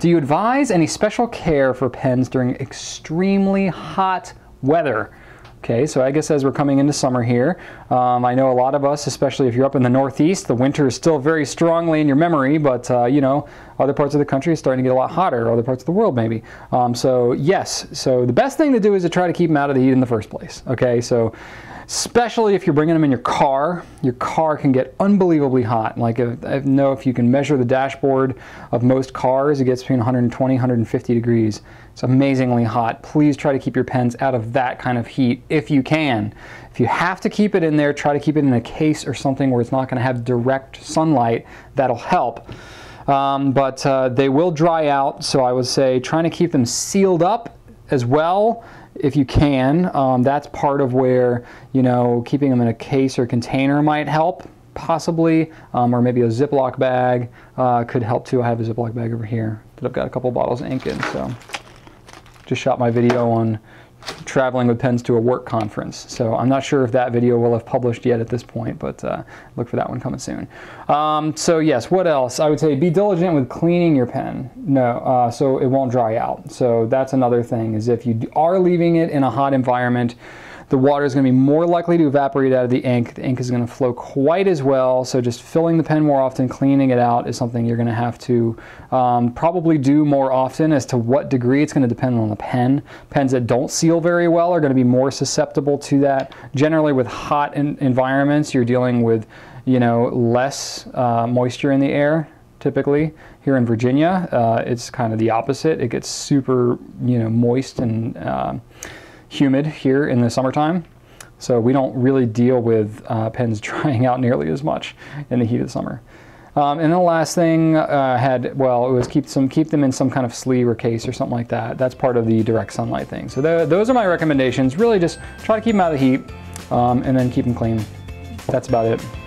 Do you advise any special care for pens during extremely hot weather? Okay, so I guess as we're coming into summer here, I know a lot of us, especially if you're up in the Northeast, the winter is still very strongly in your memory, but you know, other parts of the country is starting to get a lot hotter, other parts of the world maybe. So yes, so the best thing to do is to try to keep them out of the heat in the first place. Okay, so especially if you're bringing them in your car can get unbelievably hot. Like I know if you can measure the dashboard of most cars, it gets between 120, 150 degrees. It's amazingly hot. Please try to keep your pens out of that kind of heat if you can. If you have to keep it in there, try to keep it in a case or something where it's not going to have direct sunlight. That'll help. But they will dry out, so I would say trying to keep them sealed up as well if you can. That's part of where, you know, keeping them in a case or container might help, possibly, or maybe a Ziploc bag could help too. I have a Ziploc bag over here that I've got a couple bottles of ink in, so. Just shot my video on traveling with pens to a work conference. So I'm not sure if that video will have published yet at this point, but look for that one coming soon. So yes, what else? I would say be diligent with cleaning your pen. So it won't dry out. So that's another thing, is if you are leaving it in a hot environment, the water is going to be more likely to evaporate out of the ink. The ink is going to flow quite as well, so just filling the pen more often, cleaning it out is something you're going to have to probably do more often. As to what degree, it's going to depend on the pen. Pens that don't seal very well are going to be more susceptible to that. Generally with hot environments, you're dealing with, you know, less moisture in the air. Typically here in Virginia, it's kind of the opposite. It gets super, you know, moist and humid here in the summertime, so we don't really deal with pens drying out nearly as much in the heat of the summer. And the last thing was keep them in some kind of sleeve or case or something like that. That's part of the direct sunlight thing. So those are my recommendations. Really just try to keep them out of the heat, and then keep them clean. That's about it.